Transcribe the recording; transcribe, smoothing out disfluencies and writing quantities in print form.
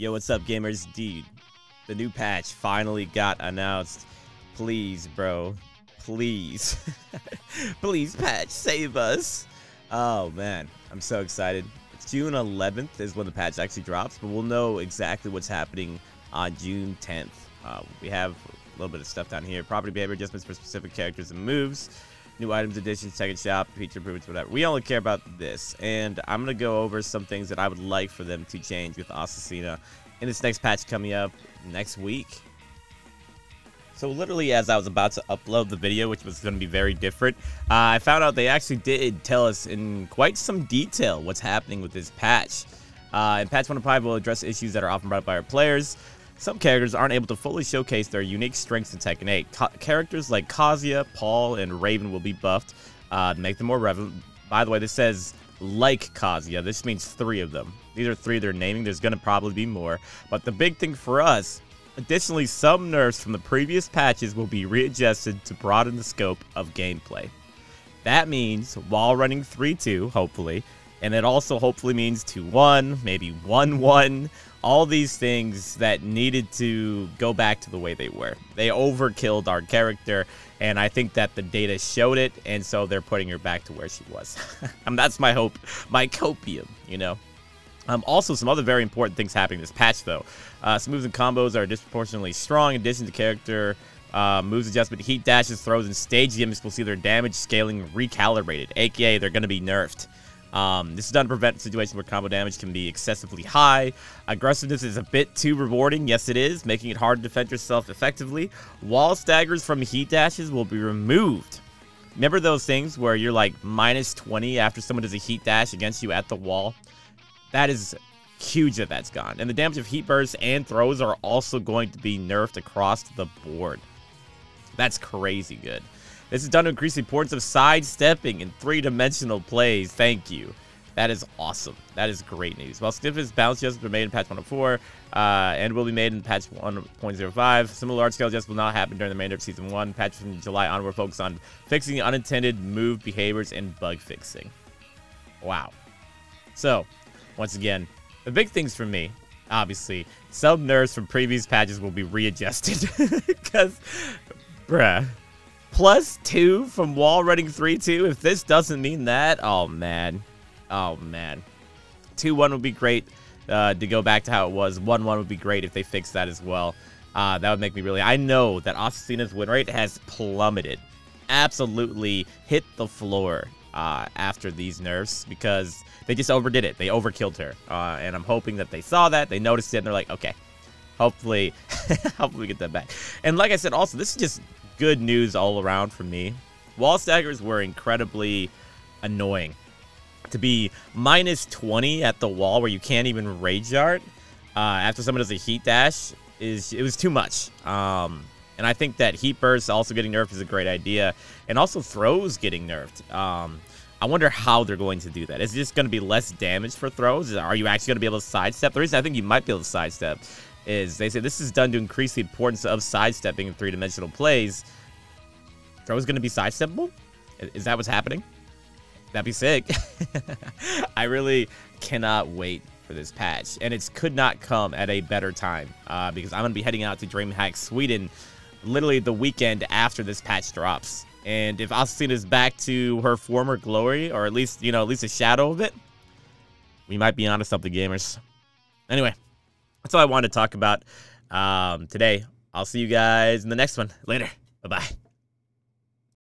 Yo, what's up, gamers? Dude, the new patch finally got announced. Please, bro. Please. Please, patch, save us. Oh, man. I'm so excited. It's June 11th is when the patch actually drops, but we'll know exactly what's happening on June 10th. We have a little bit of stuff down here. Property behavior adjustments for specific characters and moves. New items, additions, second shop, feature improvements, whatever. We only care about this. And I'm going to go over some things that I would like for them to change with Azucena in this next patch coming up next week. So literally as I was about to upload the video, which was going to be very different, I found out they actually did tell us in quite some detail what's happening with this patch. And patch 1.5 will address issues that are often brought up by our players. Some characters aren't able to fully showcase their unique strengths in Tekken 8. Characters like Kazuya, Paul, and Raven will be buffed to make them more relevant. By the way, this says like Kazuya. This means three of them. These are three they're naming. There's going to probably be more. But the big thing for us, additionally, some nerfs from the previous patches will be readjusted to broaden the scope of gameplay. That means while running 3-2, hopefully, and it also hopefully means 2-1, maybe 1-1. All these things that needed to go back to the way they were. They overkilled our character, and I think that the data showed it, and so they're putting her back to where she was. And that's my hope, my copium, you know. Also, some other very important things happening this patch, though. Some moves and combos are disproportionately strong. In addition to character moves adjustment, heat dashes, throws, and stage gimmicks will see their damage scaling recalibrated, aka they're going to be nerfed. This is done to prevent situations where combo damage can be excessively high. Aggressiveness is a bit too rewarding, yes it is, making it hard to defend yourself effectively. Wall staggers from heat dashes will be removed. Remember those things where you're like minus 20 after someone does a heat dash against you at the wall? That is huge that that's gone. And the damage of heat bursts and throws are also going to be nerfed across the board. That's crazy good. This is done to increase the importance of sidestepping in three-dimensional plays. Thank you. That is awesome. That is great news. While stiffest bounce adjustments were made in patch 1.04 and will be made in patch 1.05, similar large-scale adjustments will not happen during the remainder of Season 1. Patch from July onward focus on fixing unintended move behaviors and bug fixing. Wow. So, once again, the big things for me, obviously, some nerfs from previous patches will be readjusted. Because, bruh. +2 from wall running 3-2. If this doesn't mean that, oh man. Oh man. 2-1 would be great to go back to how it was. 1-1 would be great if they fixed that as well. That would make me really... I know that Azucena's win rate has plummeted. Absolutely hit the floor after these nerfs because they just overdid it. They overkilled her. And I'm hoping that they saw that, they noticed it, and they're like, okay. Hopefully, hopefully we get that back. And like I said, also, this is just... good news all around for me. Wall staggers were incredibly annoying. To be minus 20 at the wall where you can't even rage yard after someone does a heat dash, it was too much. And I think that heat bursts also getting nerfed is a great idea. And also throws getting nerfed. I wonder how they're going to do that. Is it just going to be less damage for throws? Are you actually going to be able to sidestep? The reason I think you might be able to sidestep is they say this is done to increase the importance of sidestepping in three-dimensional plays. Throw is going to be sidesteppable? Is that what's happening? That'd be sick. I really cannot wait for this patch. And it could not come at a better time because I'm going to be heading out to Dreamhack Sweden literally the weekend after this patch drops. And if Azucena is back to her former glory, or at least, you know, at least a shadow of it, we might be onto something, gamers. Anyway. That's all I wanted to talk about today. I'll see you guys in the next one. Later. Bye-bye.